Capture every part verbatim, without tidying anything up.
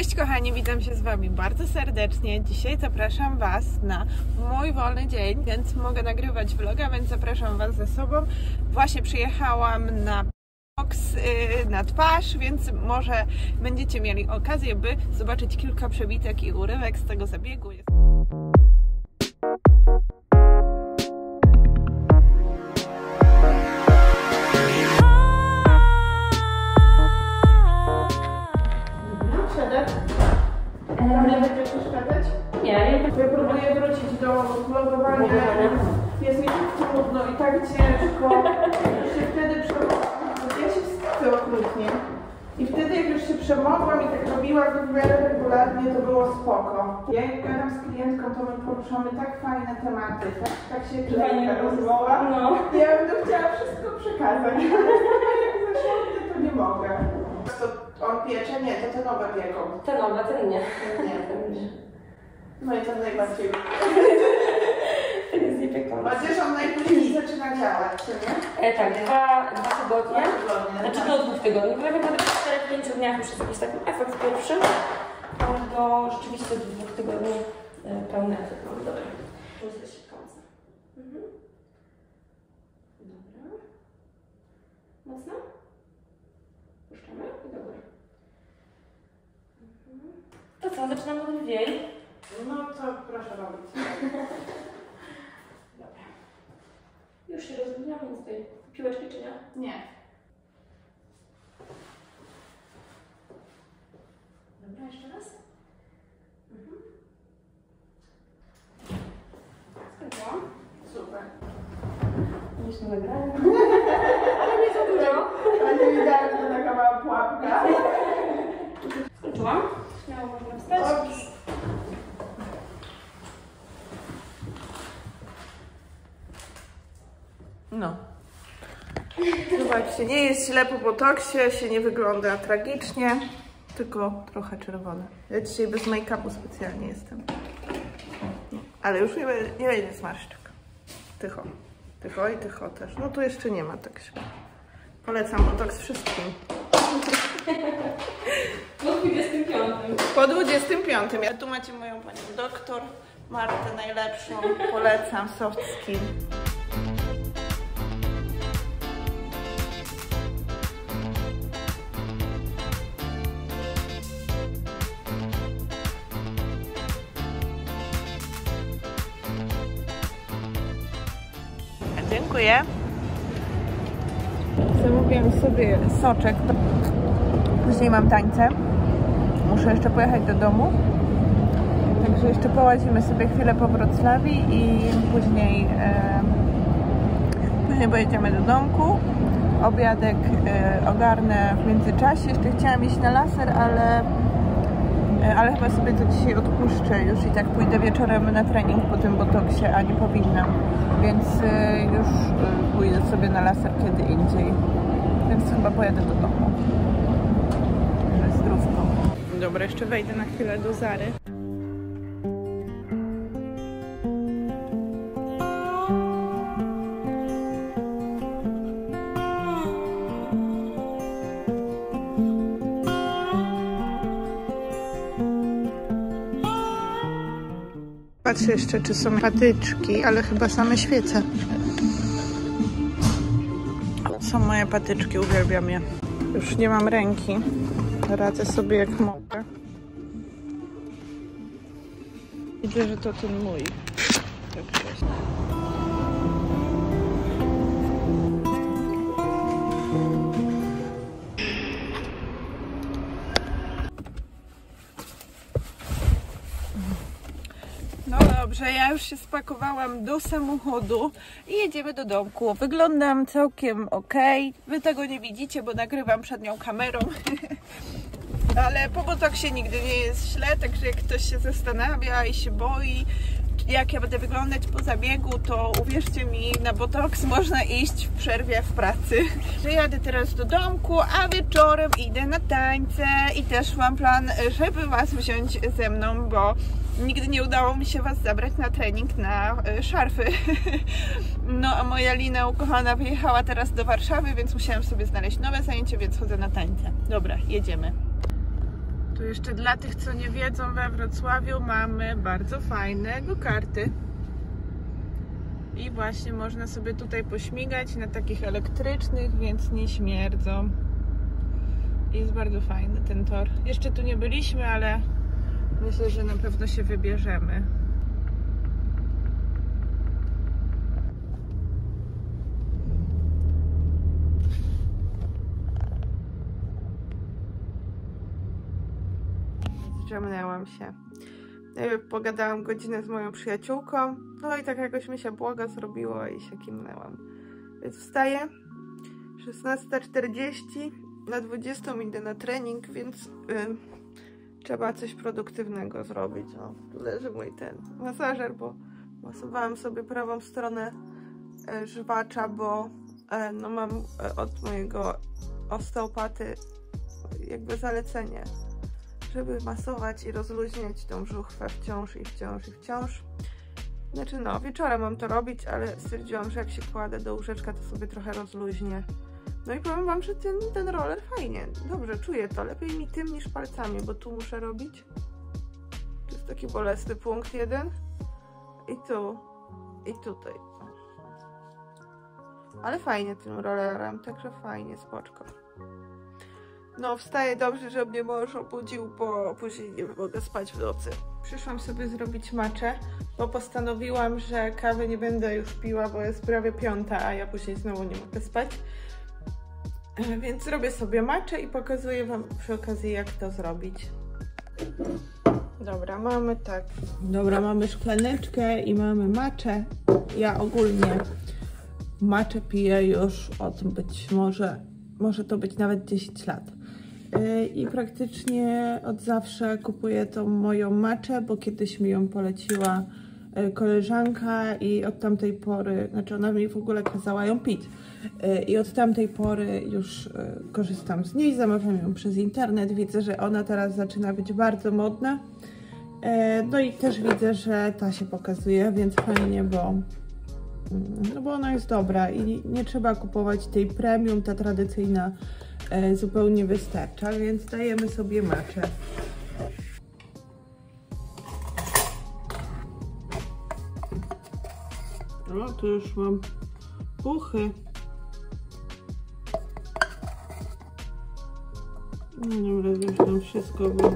Cześć kochani, witam się z Wami bardzo serdecznie. Dzisiaj zapraszam Was na mój wolny dzień, więc mogę nagrywać vloga, więc zapraszam Was ze sobą. Właśnie przyjechałam na boks, yy, na twarz, więc może będziecie mieli okazję, by zobaczyć kilka przebitek i urywek z tego zabiegu. Przemogłam i tak robiłam w miarę regularnie, to było spoko. Ja jak gadam z klientką, to my poruszamy tak fajne tematy, tak, tak się fajnie rozmowa. No. Ja bym to chciała wszystko przekazać, ale jak zeszło, to nie mogę. To on piecze? Nie, to te nowe pieką. Te nowe, ten nie. Nie, ten nie. No i to najbardziej. Ten jest niepiekowy. Chociaż on najpóźniej zaczyna działać, czy nie? E, tak, dwa, dwa tygodnie. Dwa tygodnie. Znaczy do dwóch tygodni. W pięciu dniach już jest jakiś taki efekt pierwszy, a do rzeczywiście do dwóch tygodni pełny efekt mamy. Dobra. Muszę się końca. Mhm. Dobra. Mocno. Puszczamy i do góry. Mhm. To co, zaczynamy od lwiej? No to proszę robić. Dobra. Już się rozwijamy z tej piłeczki, czy nie? Nie. Dobra, jeszcze raz. Mhm. Skończyłam. Super. Jeszcze nagrałem. Ale nie za dużo. Ale nie widziałam, że to taka mała pułapka. Skończyłam. Śmiało można wstać. Ops. No. Zobaczcie, nie jest źle po botoksie, się nie wygląda tragicznie. Tylko trochę czerwone. Ja dzisiaj bez make-upu specjalnie jestem. Ale już nie, nie będzie zmarszczek. Tycho. Tycho i tycho też. No tu jeszcze nie ma tak się. Polecam botoks wszystkim. Po dwudziestym piątym. Po dwudziestym piątym. A tu macie moją panią doktor Martę najlepszą. Polecam soft skin. Dziękuję. Zamówiłam sobie soczek. Później mam tańce. Muszę jeszcze pojechać do domu. Także jeszcze połazimy sobie chwilę po Wrocławiu i później, e, później pojedziemy do domku. Obiadek e, ogarnę w międzyczasie. Jeszcze chciałam iść na laser, ale, e, ale chyba sobie to dzisiaj odpuszczę. Już i tak pójdę wieczorem na trening po tym botoksie, a nie powinnam. Więc y, już y, pójdę sobie na laser kiedy indziej. Więc chyba pojadę do domu. Że zdrówko. Dobra, jeszcze wejdę na chwilę do Zary. Patrzę jeszcze, czy są patyczki, ale chyba same świece. Są moje patyczki, uwielbiam je. Już nie mam ręki. Radzę sobie jak mogę. Widzę, że to ten mój. Że ja już się spakowałam do samochodu i jedziemy do domku. Wyglądam całkiem ok. Wy tego nie widzicie, bo nagrywam przed nią kamerą. Ale po botoksie nigdy nie jest źle, także jak ktoś się zastanawia i się boi, jak ja będę wyglądać po zabiegu, to uwierzcie mi, na botoks można iść w przerwie w pracy. Że jadę teraz do domku, a wieczorem idę na tańce i też mam plan, żeby Was wziąć ze mną, bo nigdy nie udało mi się Was zabrać na trening na szarfy. No a moja Lina ukochana wyjechała teraz do Warszawy, więc musiałam sobie znaleźć nowe zajęcie, więc chodzę na tańce. Dobra, jedziemy. Tu jeszcze dla tych, co nie wiedzą, we Wrocławiu mamy bardzo fajne go-karty. I właśnie można sobie tutaj pośmigać na takich elektrycznych, więc nie śmierdzą. Jest bardzo fajny ten tor. Jeszcze tu nie byliśmy, ale myślę, że na pewno się wybierzemy. Zdrzemnęłam się. Najpierw pogadałam godzinę z moją przyjaciółką, no i tak jakoś mi się błogo zrobiło i się kimnęłam. Więc wstaję, szesnasta czterdzieści, na dwudziestą idę na trening, więc yy, trzeba coś produktywnego zrobić. O, tu leży mój ten masażer, bo masowałam sobie prawą stronę yy, żwacza, bo yy, no mam yy, od mojego osteopaty jakby zalecenie, żeby masować i rozluźniać tą żuchwę wciąż i wciąż i wciąż. Znaczy no, wieczorem mam to robić, ale stwierdziłam, że jak się kładę do łóżeczka, to sobie trochę rozluźnię. No i powiem wam, że ten, ten roller fajnie, dobrze, czuję to. Lepiej mi tym niż palcami, bo tu muszę robić. To jest taki bolesny punkt jeden. I tu. I tutaj. Ale fajnie tym rollerem, także fajnie, spoczko. No, wstaję dobrze, że mnie mąż obudził, bo później nie mogę spać w nocy. Przyszłam sobie zrobić matchę, bo postanowiłam, że kawy nie będę już piła, bo jest prawie piąta, a ja później znowu nie mogę spać. Więc robię sobie matchę i pokazuję wam przy okazji, jak to zrobić. Dobra, mamy tak. Dobra, mamy szklaneczkę i mamy matchę. Ja ogólnie matchę piję już od być może, może to być nawet dziesięć lat. I praktycznie od zawsze kupuję tą moją matchę, bo kiedyś mi ją poleciła koleżanka i od tamtej pory, znaczy ona mi w ogóle kazała ją pić i od tamtej pory już korzystam z niej, zamawiam ją przez internet, widzę, że ona teraz zaczyna być bardzo modna, no i też widzę, że ta się pokazuje, więc fajnie, bo no bo ona jest dobra i nie trzeba kupować tej premium, ta tradycyjna zupełnie wystarcza, więc dajemy sobie matchę. No, tu już mam puchy. No dobra, już tam wszystko, bo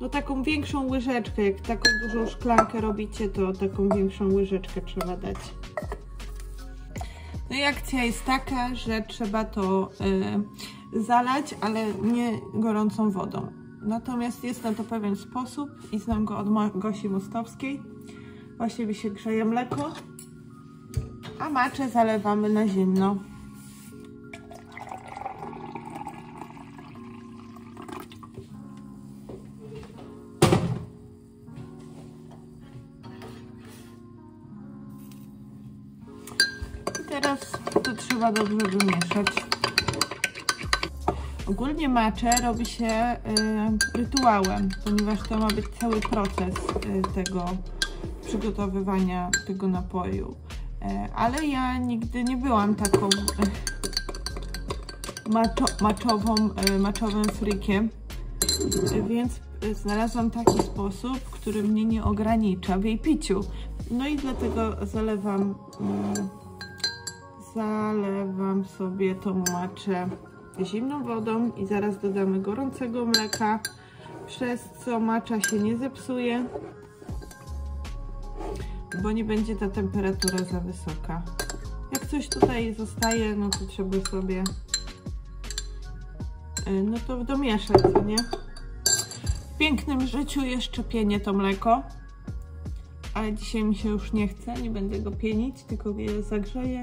no taką większą łyżeczkę, jak taką dużą szklankę robicie, to taką większą łyżeczkę trzeba dać. No i akcja jest taka, że trzeba to y, zalać, ale nie gorącą wodą. Natomiast jest na to pewien sposób i znam go od Gosi Mostowskiej. Właściwie się grzeje mleko, a matchę zalewamy na zimno. Trzeba dobrze wymieszać. Ogólnie matchę robi się y, rytuałem, ponieważ to ma być cały proces y, tego przygotowywania tego napoju. Y, ale ja nigdy nie byłam taką y, maczo, maczową, y, maczowym freakiem, y, więc znalazłam taki sposób, który mnie nie ogranicza w jej piciu. No i dlatego zalewam y, Zalewam sobie tą matchę zimną wodą i zaraz dodamy gorącego mleka, przez co matcha się nie zepsuje, bo nie będzie ta temperatura za wysoka. Jak coś tutaj zostaje, no to trzeba sobie no to domieszać, co nie? W pięknym życiu jeszcze pienię to mleko, ale dzisiaj mi się już nie chce, nie będę go pienić, tylko je zagrzeję.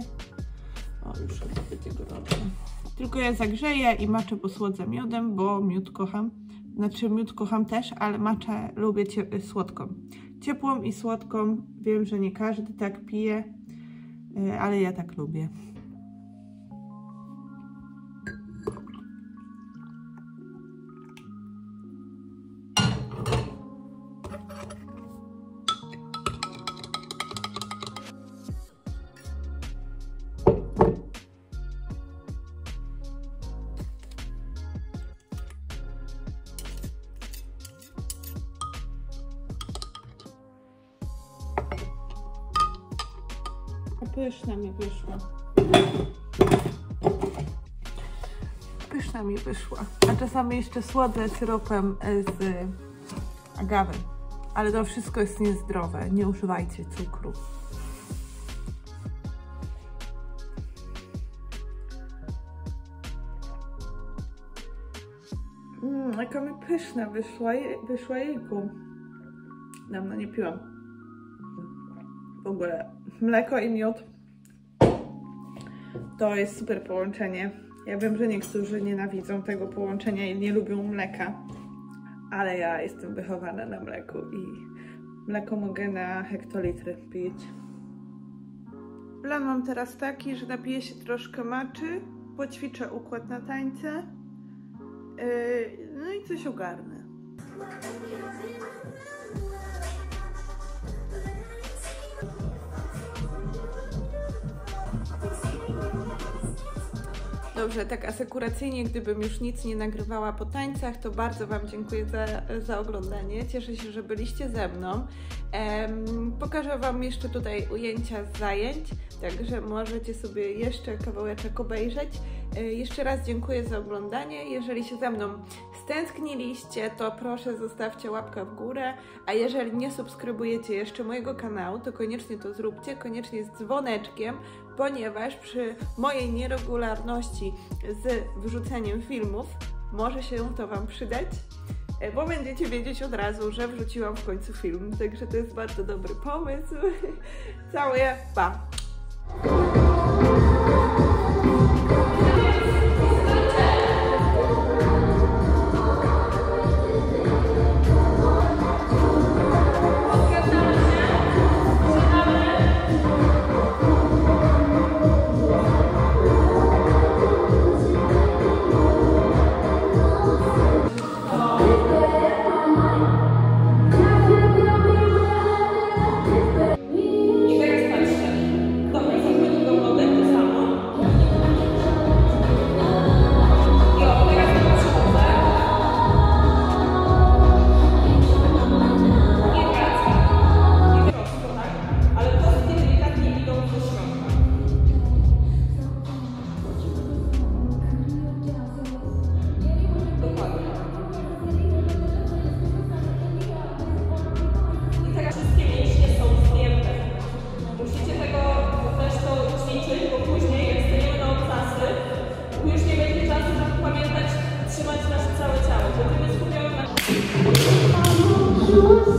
O, już będzie gorące. Tylko ja zagrzeję i matchę posłodzę miodem, bo miód kocham. Znaczy miód kocham też, ale matchę lubię ciep słodką. Ciepłą i słodką. Wiem, że nie każdy tak pije, ale ja tak lubię. Pyszna mi wyszła. Pyszna mi wyszła. A czasami jeszcze słodze syropem z agawy. Ale to wszystko jest niezdrowe. Nie używajcie cukru. Mmm, jaka mi pyszna wyszła, je, wyszła jejku. Dawno nie piłam. W ogóle mleko i miód to jest super połączenie. Ja wiem, że niektórzy nienawidzą tego połączenia i nie lubią mleka, ale ja jestem wychowana na mleku i mleko mogę na hektolitry pić. Plan mam teraz taki, że napiję się troszkę matczy, poćwiczę układ na tańce, yy, no i coś ogarnę. Dobrze, tak asekuracyjnie, gdybym już nic nie nagrywała po tańcach, to bardzo Wam dziękuję za, za oglądanie. Cieszę się, że byliście ze mną. Ehm, pokażę Wam jeszcze tutaj ujęcia z zajęć, także możecie sobie jeszcze kawałeczek obejrzeć. E, jeszcze raz dziękuję za oglądanie. Jeżeli się ze mną stęskniliście, to proszę zostawcie łapkę w górę, a jeżeli nie subskrybujecie jeszcze mojego kanału, to koniecznie to zróbcie, koniecznie z dzwoneczkiem, ponieważ przy mojej nieregularności z wrzuceniem filmów może się to Wam przydać, bo będziecie wiedzieć od razu, że wrzuciłam w końcu film, także to jest bardzo dobry pomysł. Całuję, pa! Thank you.